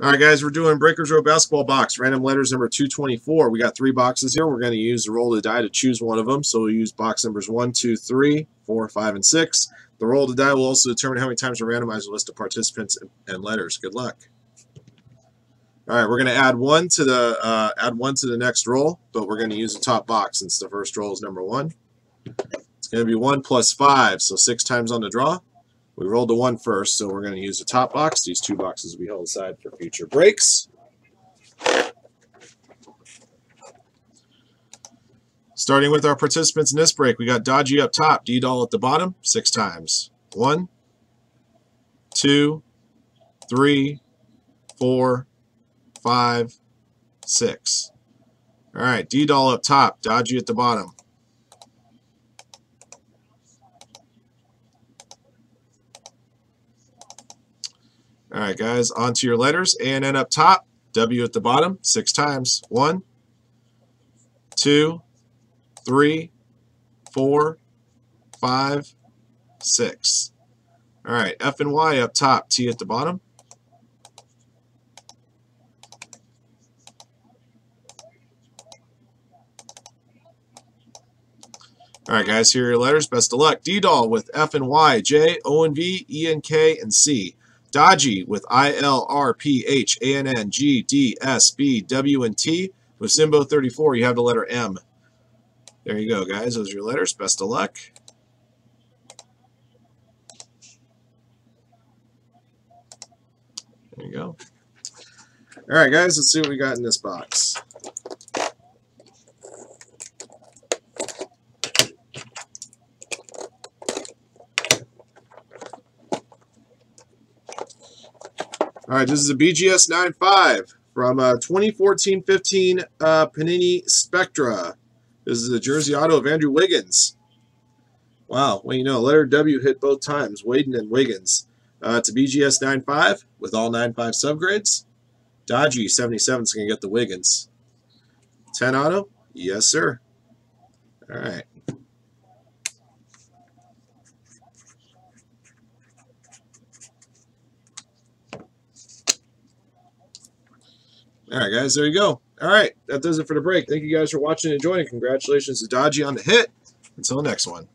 All right, guys, we're doing Breakers Row basketball box, random letters number 224. We got three boxes here. We're going to use the roll of the die to choose one of them. So we'll use box numbers 1, 2, 3, 4, 5, and 6. The roll of the die will also determine how many times we randomize a list of participants and letters. Good luck. All right, we're going to add one to the next roll, but we're going to use the top box since the first roll is number 1. It's going to be 1 plus 5, so 6 times on the draw. We rolled the 1 first, so we're going to use the top box. These two boxes will be held aside for future breaks. Starting with our participants in this break, we got Dodgy up top, D-Doll at the bottom, 6 times. 1, 2, 3, 4, 5, 6. All right, D-Doll up top, Dodgy at the bottom. All right, guys, on to your letters. A&N up top, W at the bottom, 6 times. 1, 2, 3, 4, 5, 6. All right, F and Y up top, T at the bottom. All right, guys, here are your letters. Best of luck. D-Doll with F and Y, J, O and V, E and K, and C. Dodgy with I-L-R-P-H-A-N-N-G-D-S-B-W-N-T. With Simbo 34, you have the letter M. There you go, guys. Those are your letters. Best of luck. There you go. All right, guys, let's see what we got in this box. All right, this is a BGS 9.5 from 2014-15 Panini Spectra. This is a jersey auto of Andrew Wiggins. Wow, well, you know, letter W hit both times, Waden and Wiggins. It's a BGS 9.5 with all 9.5 subgrades. Dodgy 77 is going to get the Wiggins. 10 auto? Yes, sir. All right. All right, guys, there you go. All right, that does it for the break. Thank you guys for watching and joining. Congratulations to Dodgy on the hit. Until next one.